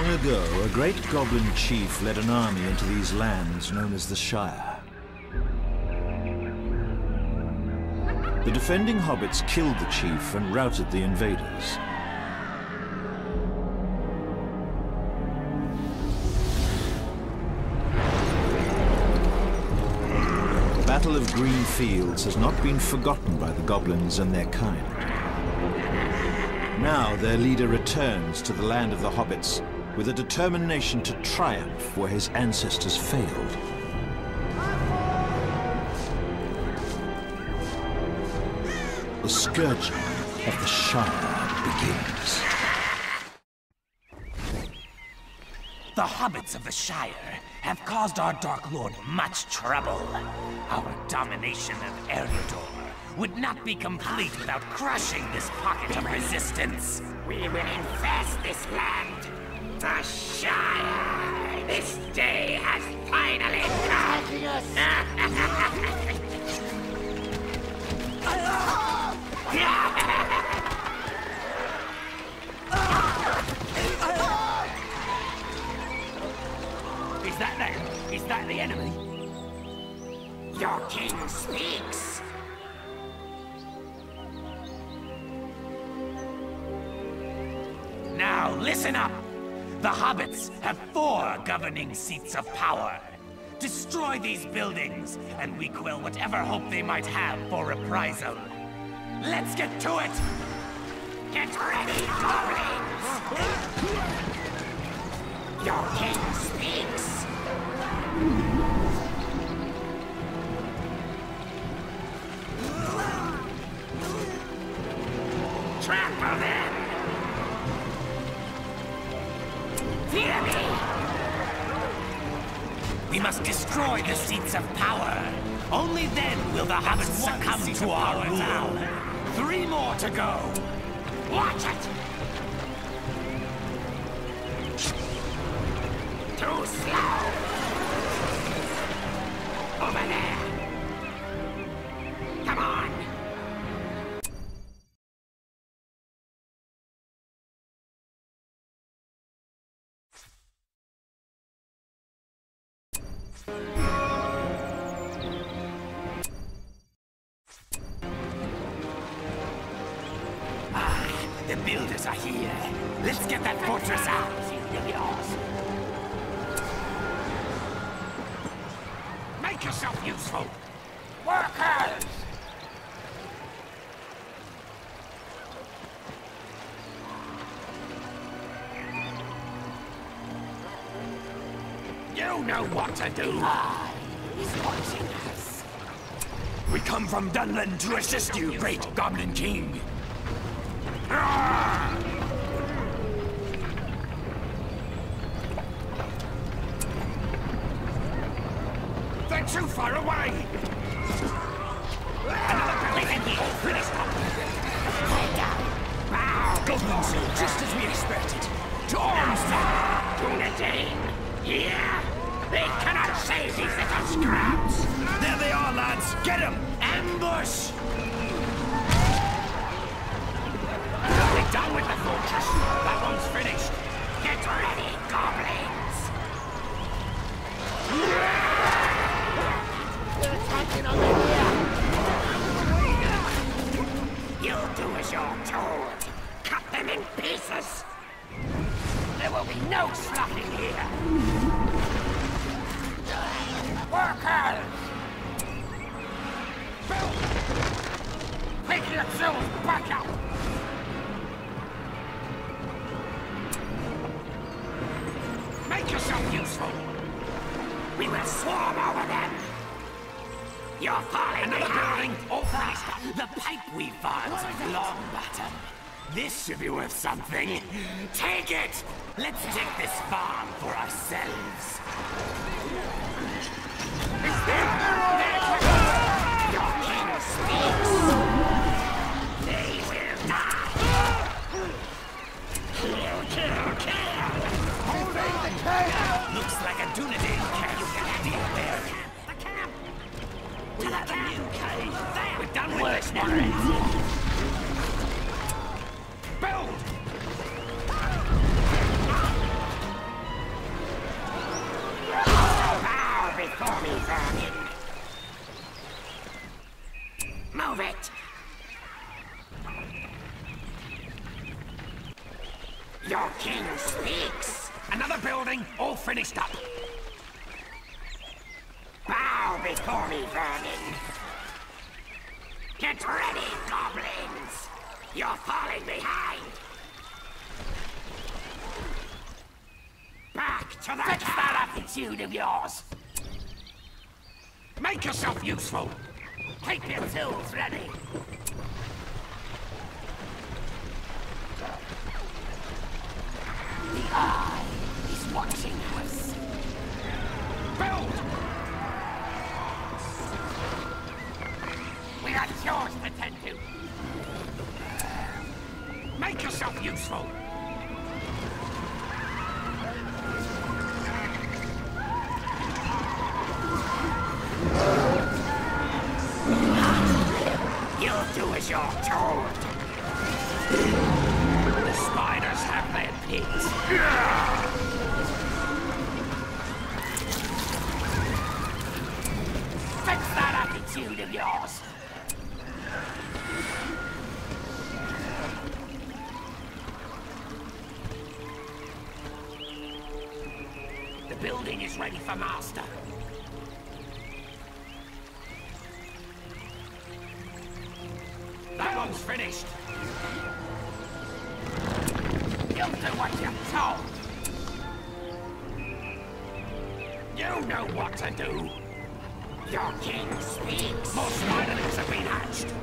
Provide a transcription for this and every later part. Long ago, a great goblin chief led an army into these lands known as the Shire. The defending hobbits killed the chief and routed the invaders. The Battle of Green Fields has not been forgotten by the goblins and their kind. Now their leader returns to the land of the hobbits with a determination to triumph where his ancestors failed. The Scourging of the Shire begins. The hobbits of the Shire have caused our Dark Lord much trouble. Our domination of Eriador would not be complete without crushing this pocket of resistance. We will infest this land. The Shire! This day has finally come! Is that them? Is that the enemy? Your king speaks! Now listen up! The hobbits have 4 governing seats of power. Destroy these buildings, and we quell whatever hope they might have for reprisal. Let's get to it! Get ready, goblins! Your king speaks! Trample them! Fear me! We must destroy the seats of power! Only then will the hobbits succumb to our rule! Now. 3 more to go! Watch it! 2 slow! Over there! Come on! The builders are here. Let's get that fortress out. Make yourself useful. Workers! You know what to do. He's watching us. We come from Dunland to assist you, great Goblin King. They're too far away! Another enemy! Finish them! Lay down! Goblin seal, just as we expected! To arms now! Dunedain! Here! They cannot save these little scraps! There they are, lads! Get them! Ambush! Down with the fortress! That one's finished! Get ready, goblins! They're attacking over here! You do as you're told! Cut them in pieces! There will be no stopping here! Workers! Pick yourselves back up! Make yourself useful! We will swarm over them! You're falling behind! All right, the pipe we found is long bottom. This should be worth something. Take it! Let's take this farm for ourselves. It's them! Your king speaks! They will die! Kill! Looks like a Dunedain camp. You can't deal there. The camp! To the new cave! There! We're done with this now! Build! Your king speaks. Another building, all finished up. Bow before me, vermin. Get ready, goblins. You're falling behind. Back to that attitude of yours. Make yourself useful. Keep your tools ready. The eye is watching us. Build! We have chores to tend to. Make yourself useful. You'll do as you're told. The spiders have their pigs. Fix that attitude of yours. The building is ready for master. That one's finished. You'll do what you're told. You know what to do. Your king speaks. More spiderlings have been hatched.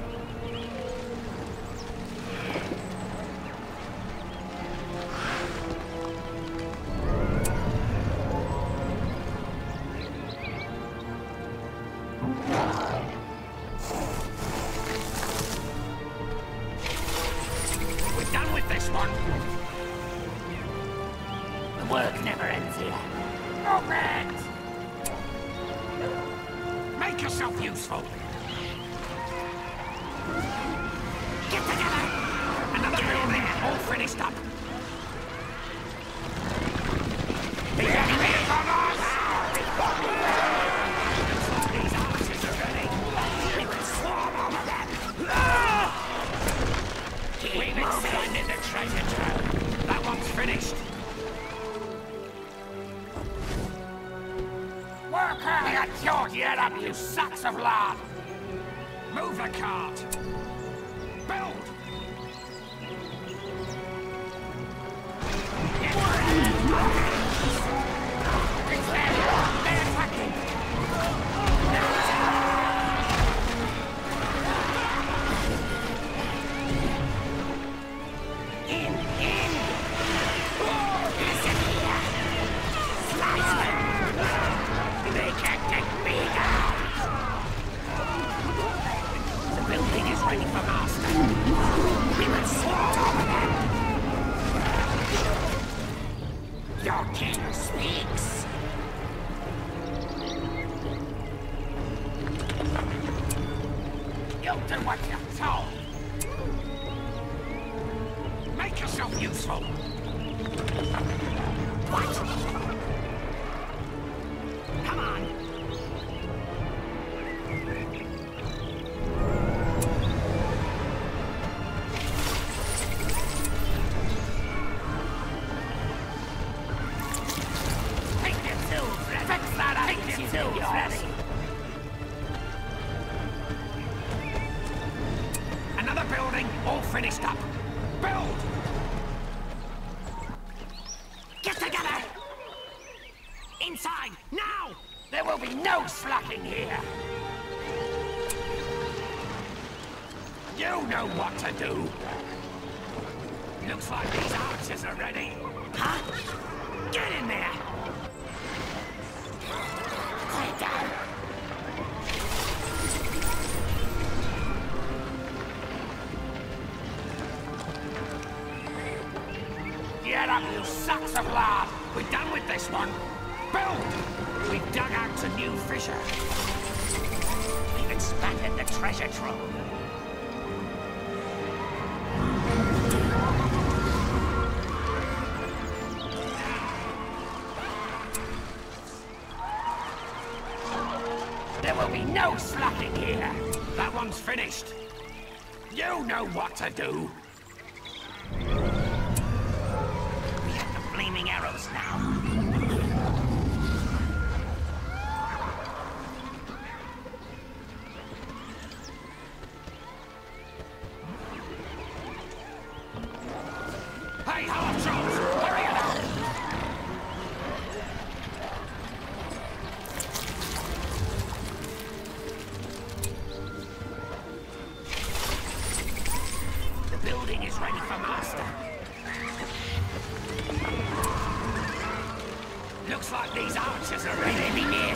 You know what to do. Looks like these archers are really near.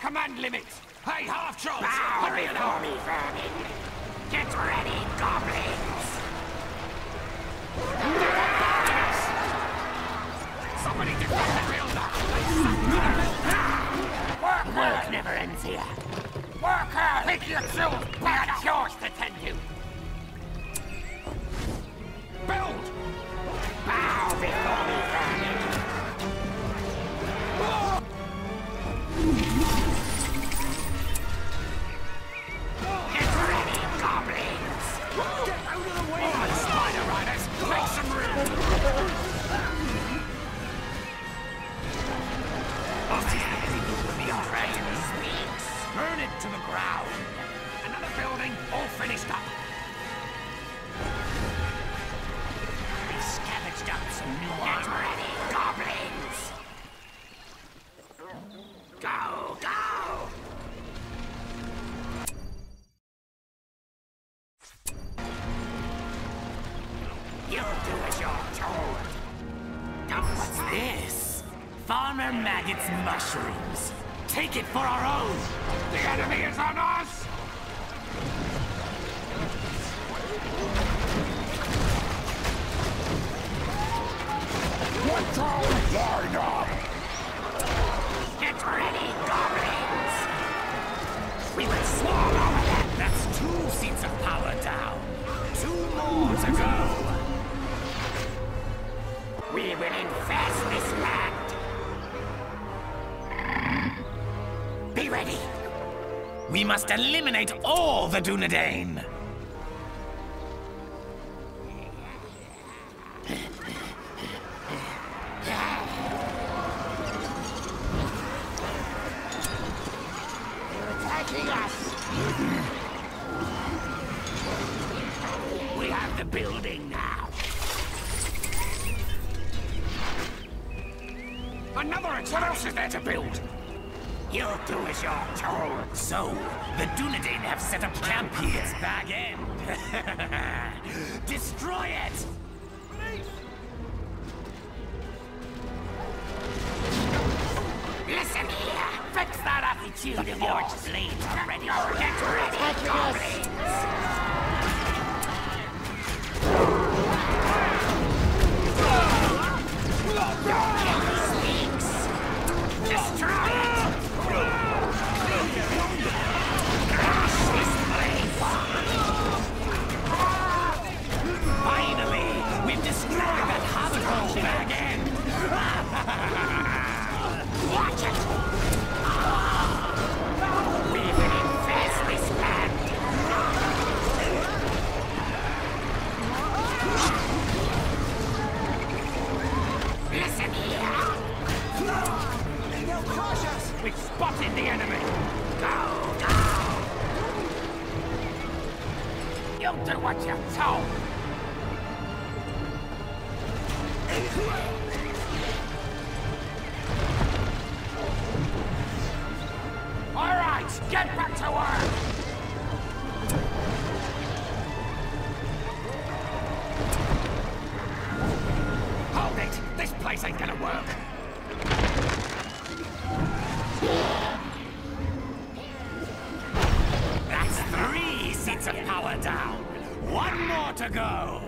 Command limits. Hey, half trolls! Bow before me, vermin. Get ready, goblins. Somebody defend the builder. Work hard. Work never ends here. Work hard. Pick your tools. Got yours to tend to. Build. Bow before me, vermin. To the ground. Another building, all finished up. We scavenged up some new ones. Get ready, goblins! Go, go! You do as you're told. What's this? Farmer Maggot's mushrooms. Take it for our own! The enemy is on us! What's all going on? Get ready, goblins! We will swarm over them! That's 2 seats of power down. 2 more to go! We will infest this land! Be ready! We must eliminate all the Dunedain! You're attacking us! We have the building now! Another attack! What else is there to build? You do as you're told. So, the Dunedain have set up camp here. It's back end. Destroy it! Listen here. Fix that attitude of yours. Blades are ready. Get ready, goblins. Destroy it! Spotted the enemy! Go! Go! You'll do what you're told! Alright! Get back to work! Hold it! This place ain't gonna work! That's 3 seats of power down. 1 more to go.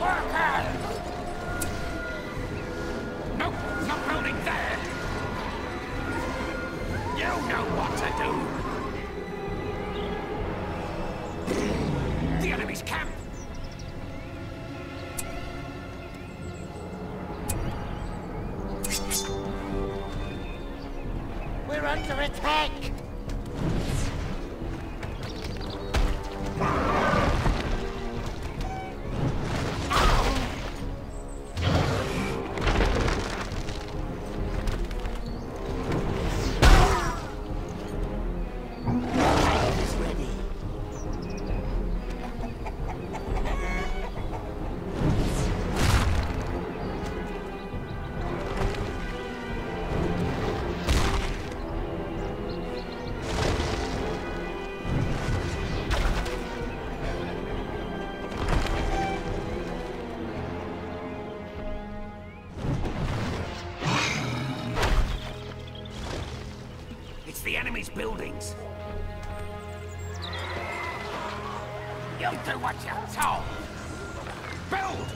Worker! Nope, not building there. You know what to do. The enemy's camp. under attack! Buildings. You'll do what you're told. Build!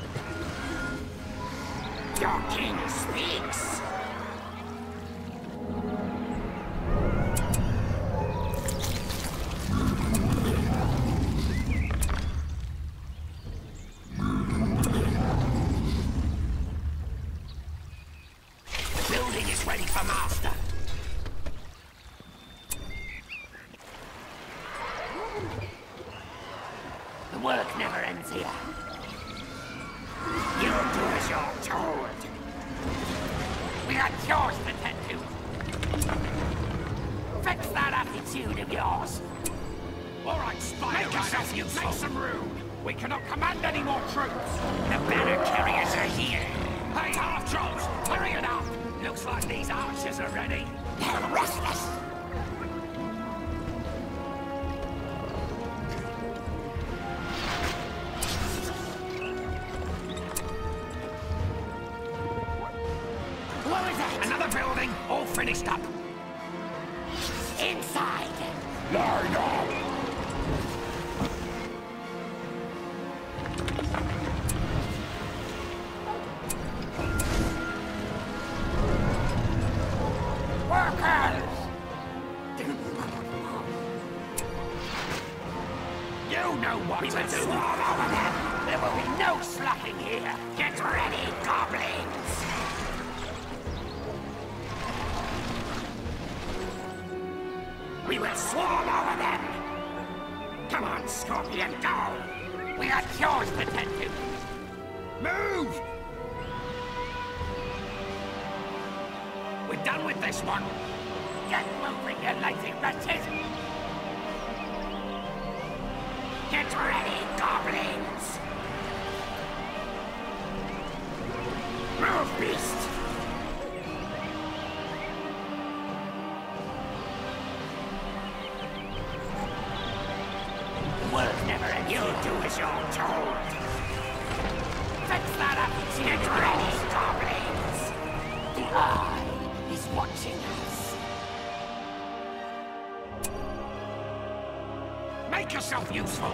Your king speaks! The building is ready for master. Work never ends here. You do as you're told. We got chores to tend to. Fix that attitude of yours. All right, Spire, make some room. We cannot command any more troops. The banner carriers are here. Hey, half-trolls, hurry it up. Looks like these archers are ready. They're restless. Finished up. Inside. Line up. Workers. You know what to do. There will be no slacking here. Get ready, goblins. We will swarm over them! Come on, Scorpion, go! We got yours to tend to! Move! We're done with this one! Get moving, you lazy wretches! Get ready, goblins! Move, beast! You're told. Fix that up, get ready, goblins. The eye is watching us. Make yourself useful.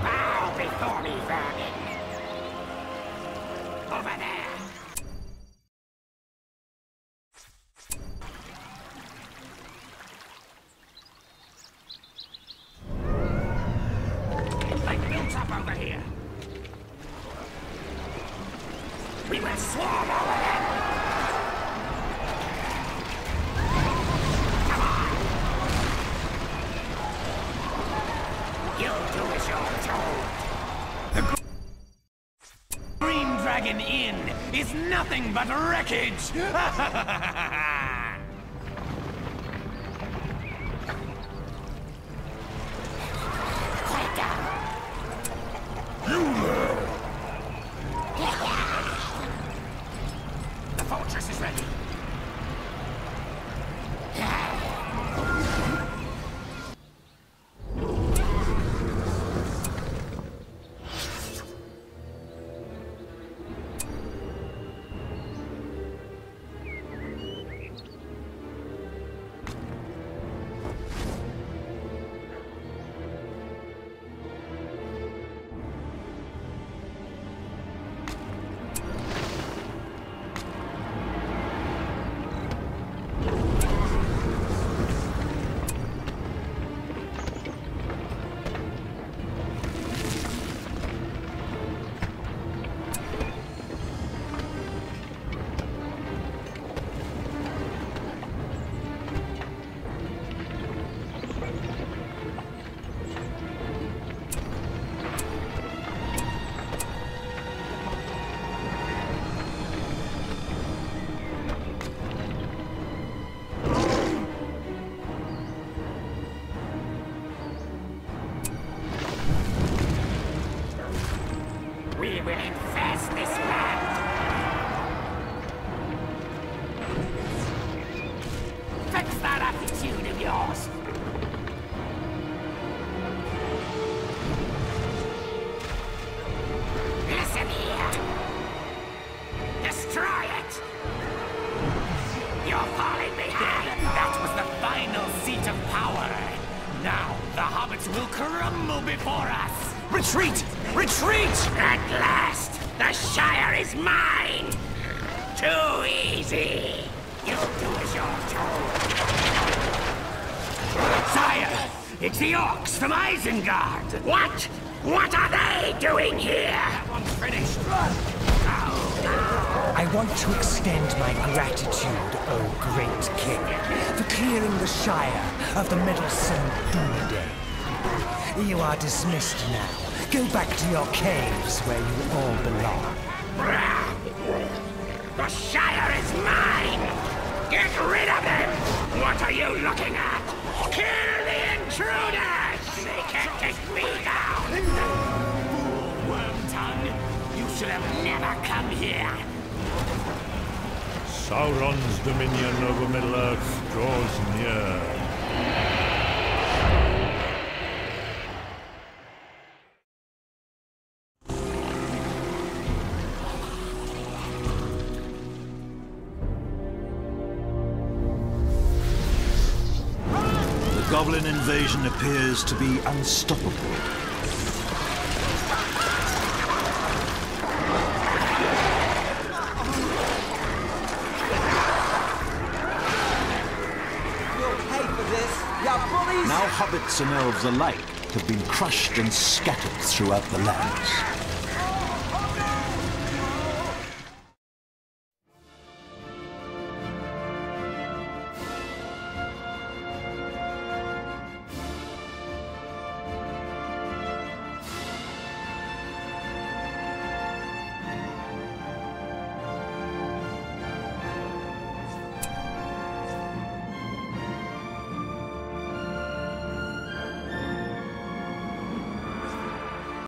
Bow before me, vermin. Over there. Nothing but wreckage! You there! The fortress is ready. We will infest this land. Fix that attitude of yours. Listen here. Destroy it. You're falling behind. That was the final seat of power. Now the hobbits will crumble before us. Retreat! Retreat! At last, the Shire is mine! Too easy! You do as you're told! Sire! It's the orcs from Isengard! What? What are they doing here? That one's finished! Oh. I want to extend my gratitude, O great king, for clearing the Shire of the meddlesome Dunedain. You are dismissed now. Go back to your caves where you all belong. The Shire is mine! Get rid of them! What are you looking at? Kill the intruders! They can't take me down! Fool Wormtongue! You should have never come here! Sauron's dominion over Middle-earth draws near. Goblin invasion appears to be unstoppable. Now hobbits and elves alike have been crushed and scattered throughout the lands.